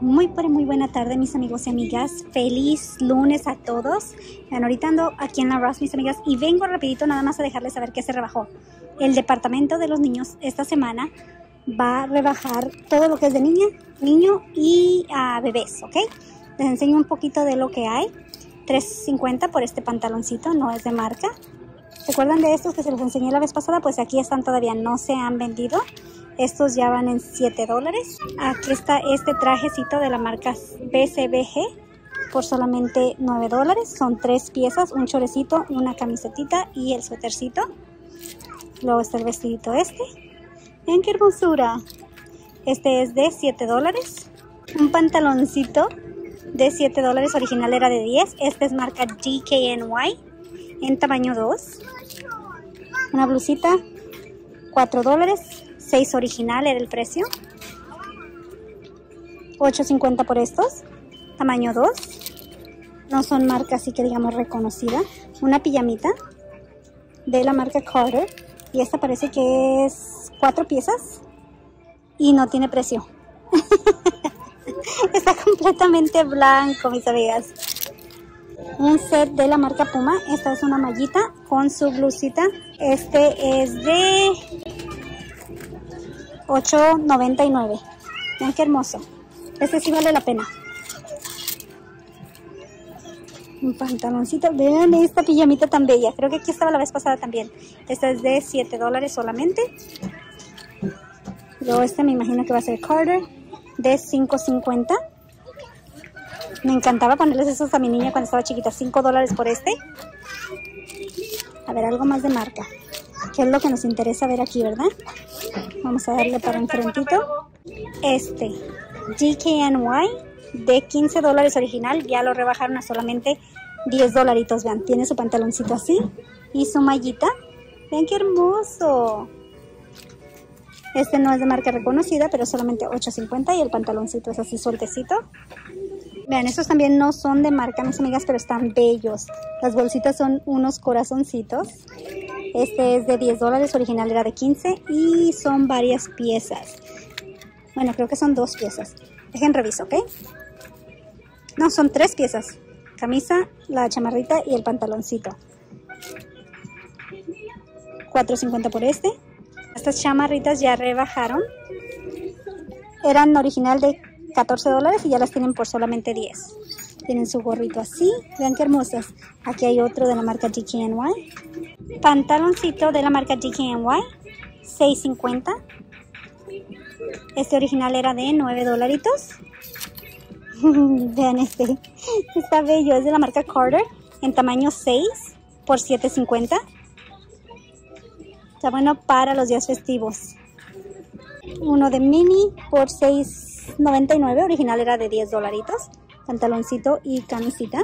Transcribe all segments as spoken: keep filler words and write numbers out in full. Muy pero muy buena tarde, mis amigos y amigas. Feliz lunes a todos. Bueno, ahorita ando aquí en la Ross, mis amigas, y vengo rapidito nada más a dejarles saber que se rebajó. El departamento de los niños esta semana va a rebajar todo lo que es de niña, niño y uh, bebés, ¿ok? Les enseño un poquito de lo que hay. tres cincuenta por este pantaloncito, no es de marca. ¿Se acuerdan de estos que se los enseñé la vez pasada? Pues aquí están todavía, no se han vendido. Estos ya van en siete dólares. Aquí está este trajecito de la marca B C B G por solamente nueve dólares. Son tres piezas, un chorecito, una camisetita y el suétercito. Luego está el vestidito este. Miren qué hermosura. Este es de siete dólares. Un pantaloncito de siete dólares, original era de diez. Este es marca D K N Y en tamaño dos. Una blusita, cuatro dólares. seis original era el precio. ocho cincuenta por estos. Tamaño dos. No son marca así que digamos reconocida. Una pijamita de la marca Carter. Y esta parece que es cuatro piezas. Y no tiene precio. Está completamente blanco, mis amigas. Un set de la marca Puma. Esta es una mallita con su blusita. Este es de ocho noventa y nueve. Vean qué hermoso. Este sí vale la pena. Un pantaloncito. Vean esta pijamita tan bella. Creo que aquí estaba la vez pasada también. Esta es de siete dólares solamente. Luego este me imagino que va a ser Carter. De cinco cincuenta. Me encantaba ponerles esos a mi niña cuando estaba chiquita. cinco dólares por este. A ver, algo más de marca. Que es lo que nos interesa ver aquí, ¿verdad? Vamos a darle para enfrentito. Este G K N Y de quince dólares original. Ya lo rebajaron a solamente diez dolaritos. Vean, tiene su pantaloncito así y su mallita. Vean qué hermoso. Este no es de marca reconocida, pero solamente ocho cincuenta. Y el pantaloncito es así sueltecito. Vean, estos también no son de marca, mis amigas, pero están bellos. Las bolsitas son unos corazoncitos. Este es de diez dólares, original era de quince y son varias piezas. Bueno, creo que son dos piezas. Dejen reviso, ¿ok? No, son tres piezas. Camisa, la chamarrita y el pantaloncito. cuatro cincuenta por este. Estas chamarritas ya rebajaron. Eran original de catorce dólares y ya las tienen por solamente diez. Tienen su gorrito así. Vean qué hermosas. Aquí hay otro de la marca D K N Y. Pantaloncito de la marca D K N Y, seis cincuenta. Este original era de nueve dolaritos. Vean este. Está bello. Es de la marca Carter. En tamaño seis por siete cincuenta. Está bueno para los días festivos. Uno de mini por seis noventa y nueve. Original era de diez dolaritos. Pantaloncito y camisita.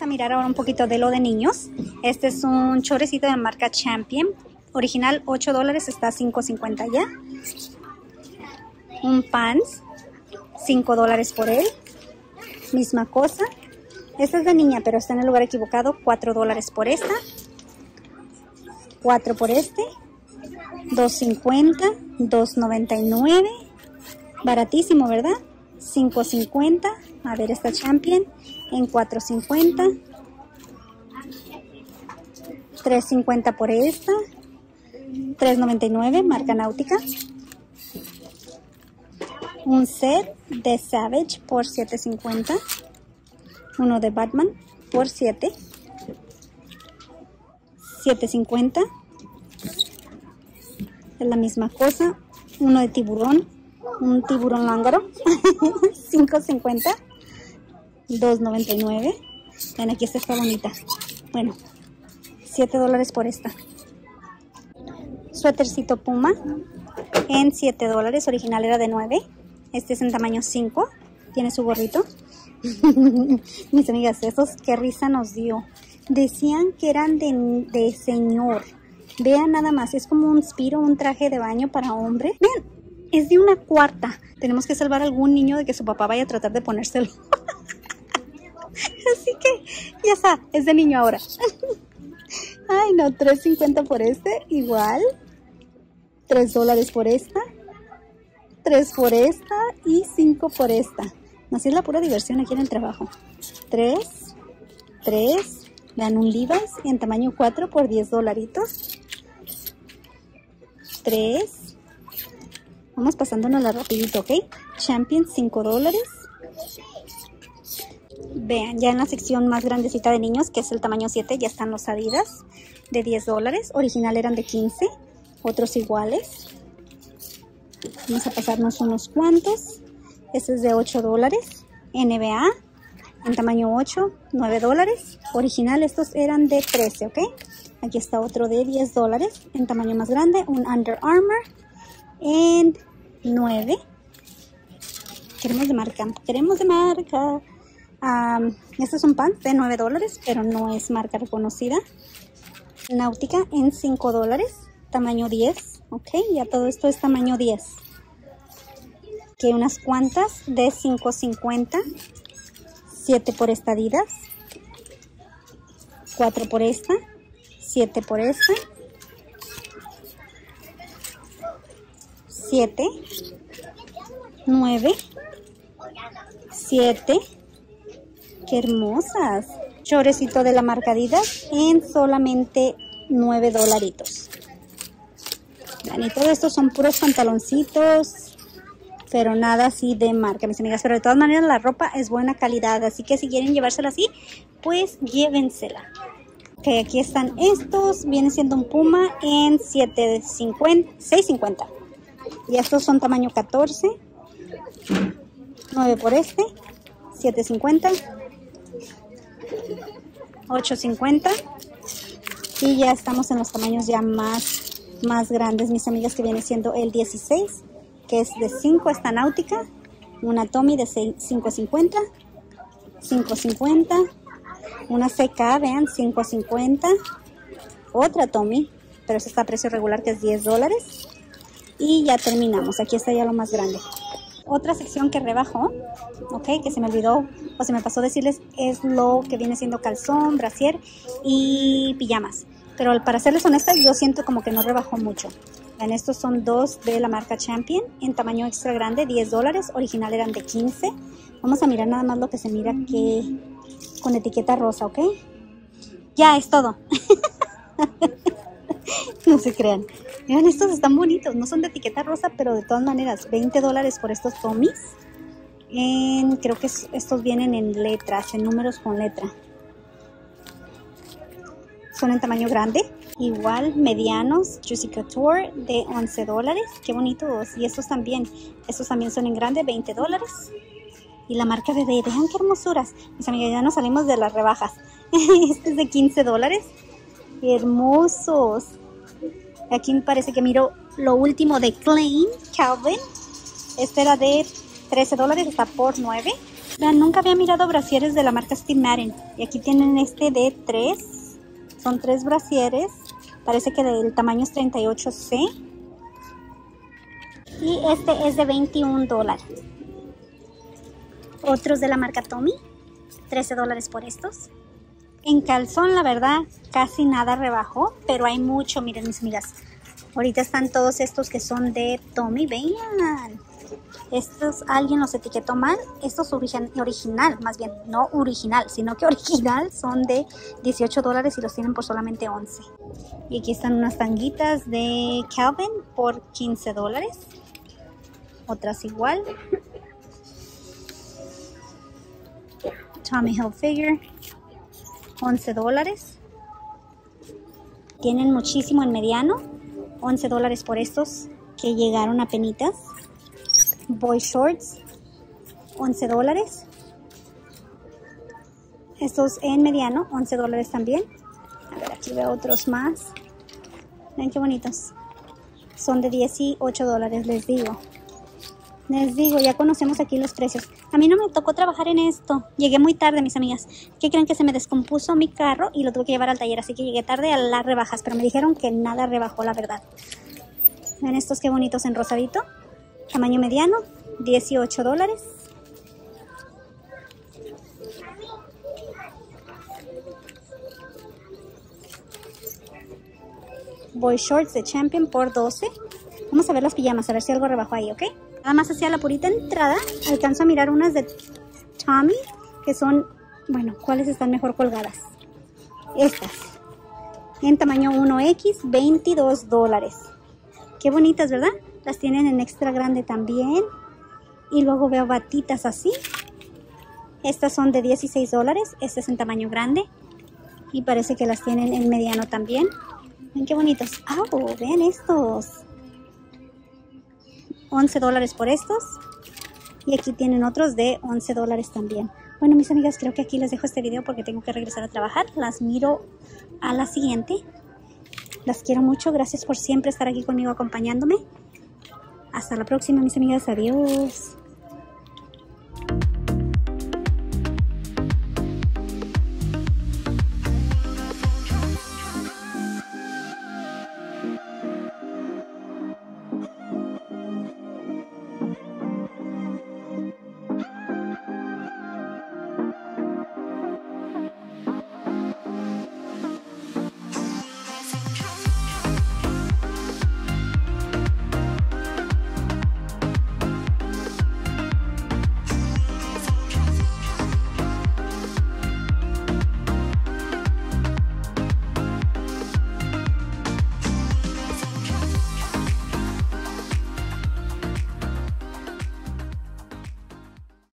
A mirar ahora un poquito de lo de niños. Este es un chorecito de marca Champion, original ocho dólares, está cinco cincuenta ya. Un pants, cinco dólares por él, misma cosa. Esta es de niña pero está en el lugar equivocado. Cuatro dólares por esta, cuatro por este, dos cincuenta, dos noventa y nueve, baratísimo, ¿verdad? cinco cincuenta. A ver, esta Champion en cuatro cincuenta, tres cincuenta por esta, tres noventa y nueve, marca Náutica. Un set de Savage por siete cincuenta, uno de Batman por siete, siete cincuenta, es la misma cosa. Uno de tiburón, un tiburón lángaro, cinco cincuenta, dos noventa y nueve. Vean, aquí esta está bonita. Bueno, siete dólares por esta. suétercito Puma en siete dólares. Original era de nueve. Este es en tamaño cinco. Tiene su gorrito. Mis amigas, esos qué risa nos dio. Decían que eran de, de señor. Vean nada más. Es como un spiro, un traje de baño para hombre. Vean, es de una cuarta. Tenemos que salvar a algún niño de que su papá vaya a tratar de ponérselo. Así que ya está, es de niño ahora. Ay no, tres cincuenta por este, igual. tres dólares por esta. tres por esta y cinco por esta. Así es la pura diversión aquí en el trabajo. tres, tres. Vean, un Levi's en tamaño cuatro por diez dolaritos. tres. Vamos pasándonos la rapidito, ¿ok? Champion, cinco dólares. Vean, ya en la sección más grandecita de niños, que es el tamaño siete, ya están los Adidas de diez dólares. Original eran de quince, otros iguales. Vamos a pasarnos unos cuantos. Este es de ocho dólares. N B A. En tamaño ocho, nueve dólares. Original, estos eran de trece, ¿ok? Aquí está otro de diez dólares. En tamaño más grande, un Under Armour. En nueve. Queremos de marca, queremos de marca. Um, este es un pants de nueve dólares, pero no es marca reconocida. Náutica en cinco dólares. Tamaño diez, ¿ok? Ya todo esto es tamaño diez. Aquí hay unas cuantas de cinco cincuenta. siete por esta Adidas, cuatro por esta, siete por esta, siete, nueve, siete, qué hermosas, chorecito de la marca Adidas en solamente nueve dolaritos. Y todo esto son puros pantaloncitos, pero nada así de marca, mis amigas. Pero de todas maneras la ropa es buena calidad, así que si quieren llevársela así, pues llévensela. Ok, aquí están estos. Viene siendo un Puma en siete cincuenta, seis cincuenta. Y estos son tamaño catorce. nueve por este. siete cincuenta. ocho cincuenta. Y ya estamos en los tamaños ya más, más grandes, mis amigas, que viene siendo el dieciséis. Que es de cinco, esta Náutica, una Tommy de cinco cincuenta, cinco cincuenta, una C K, vean, cinco cincuenta, otra Tommy, pero esa está a precio regular, que es diez dólares, y ya terminamos. Aquí está ya lo más grande. Otra sección que rebajó, ok, que se me olvidó o se me pasó decirles, es lo que viene siendo calzón, brasier y pijamas. Pero para serles honesta, yo siento como que no rebajó mucho. Vean, estos son dos de la marca Champion en tamaño extra grande, diez dólares. Original eran de quince. Vamos a mirar nada más lo que se mira que con etiqueta rosa, ¿ok? Ya, es todo. No se crean. Vean, estos están bonitos. No son de etiqueta rosa, pero de todas maneras, veinte dólares por estos Tommys. En, creo que estos vienen en letras, en números con letra. Son en tamaño grande. Igual, medianos, Juicy Couture de once dólares. Qué bonitos. Y estos también. Estos también son en grande, veinte dólares. Y la marca bebé. Vean qué hermosuras. Mis amigas, ya nos salimos de las rebajas. Este es de quince dólares. Hermosos. Aquí me parece que miro lo último de Klein, Calvin. Este era de trece dólares. Está por nueve. Vean, nunca había mirado brasieres de la marca Steve Marin. Y aquí tienen este de tres. Son tres brasieres, parece que el tamaño es treinta y ocho C. Y este es de veintiún dólares. Otros de la marca Tommy, trece dólares por estos. En calzón, la verdad, casi nada rebajó, pero hay mucho, miren mis amigas. Ahorita están todos estos que son de Tommy, vean. Estos alguien los etiquetó mal. Estos origen, original, más bien, no original, sino que original son de dieciocho dólares y los tienen por solamente once. Y aquí están unas tanguitas de Calvin por quince dólares. Otras igual. Tommy Hilfiger, once dólares. Tienen muchísimo en mediano, once dólares por estos que llegaron a penitas. Boy shorts, once dólares. Estos en mediano, once dólares también. A ver, aquí veo otros más. Vean qué bonitos. son de dieciocho dólares, les digo. Les digo, ya conocemos aquí los precios. A mí no me tocó trabajar en esto. Llegué muy tarde, mis amigas. ¿Qué creen? Que se me descompuso mi carro y lo tuve que llevar al taller. Así que llegué tarde a las rebajas. Pero me dijeron que nada rebajó, la verdad. Vean estos qué bonitos en rosadito. Tamaño mediano, dieciocho dólares. Boy shorts de Champion por doce. Vamos a ver las pijamas, a ver si algo rebajó ahí, ¿ok? Nada más hacia la purita entrada, alcanzo a mirar unas de Tommy, que son, bueno, ¿cuáles están mejor colgadas? Estas, en tamaño uno equis, veintidós dólares. Qué bonitas, ¿verdad? Las tienen en extra grande también. Y luego veo batitas así. Estas son de dieciséis dólares, este es en tamaño grande. Y parece que las tienen en mediano también. Ven qué bonitos. ¡Ah! Oh, vean estos. once dólares por estos. Y aquí tienen otros de once dólares también. Bueno, mis amigas, creo que aquí les dejo este video porque tengo que regresar a trabajar. Las miro a la siguiente. Las quiero mucho. Gracias por siempre estar aquí conmigo acompañándome. Hasta la próxima, mis amigas. Adiós.